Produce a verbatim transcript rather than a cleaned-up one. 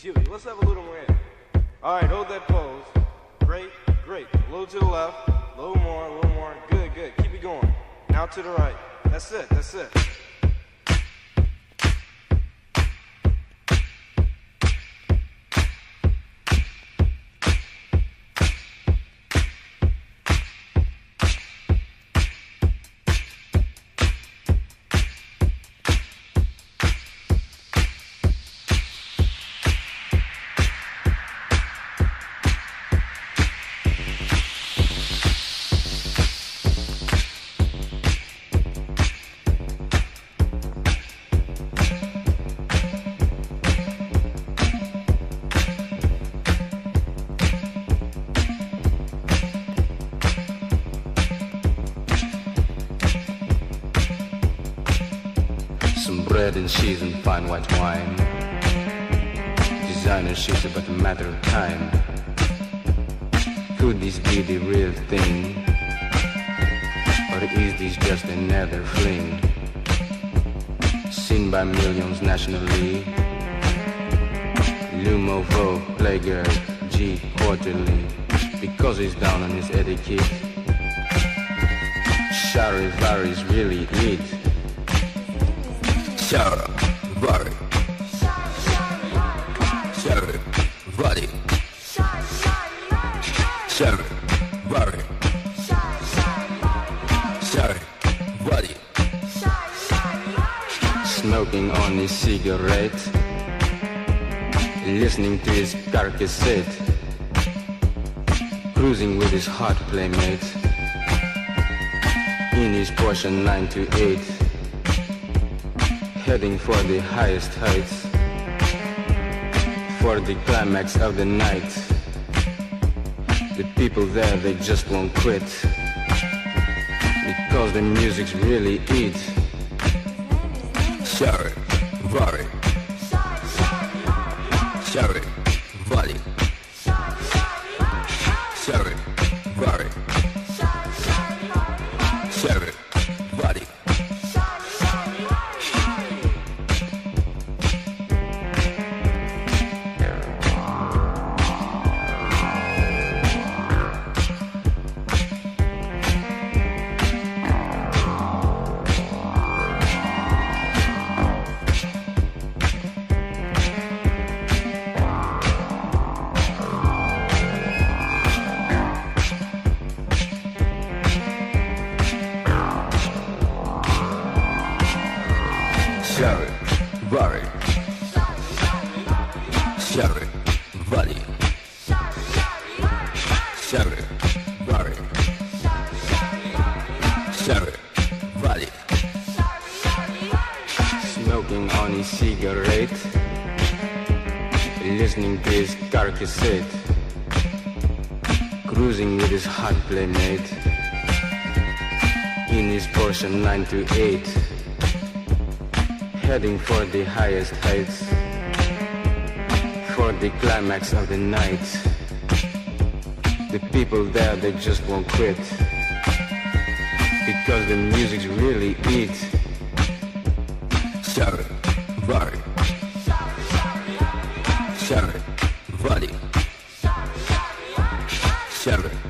Julie. Let's have a little more in. All right, hold that pose. Great, great. Low to the left. A little more, a little more. Good, good. Keep it going. Now to the right. That's it, that's it. Bread and cheese and fine white wine. Designer shoes about a matter of time. Could this be the real thing? Or is this just another fling? Seen by millions nationally. Lumovo, Playgirl, G quarterly. Because he's down on his etiquette. Sharevari is really it. Sharevari, Sharevari, Sharevari, Sharevari, smoking on his cigarette, listening to his car cassette, cruising with his hot playmate, in his Porsche nine two eight. Heading for the highest heights, for the climax of the night. The people there, they just won't quit, because the music's really it. Sharevari, Sharevari, Sharevari, Sharevari. Sharevari, Sharevari, Sharevari, Sharevari, smoking on his cigarette, listening to his car cassette, cruising with his hot playmate, in his Porsche nine two eight. Heading for the highest heights, for the climax of the night. The people there, they just won't quit, because the music's really it. Sharevari, Sharevari, Sharevari,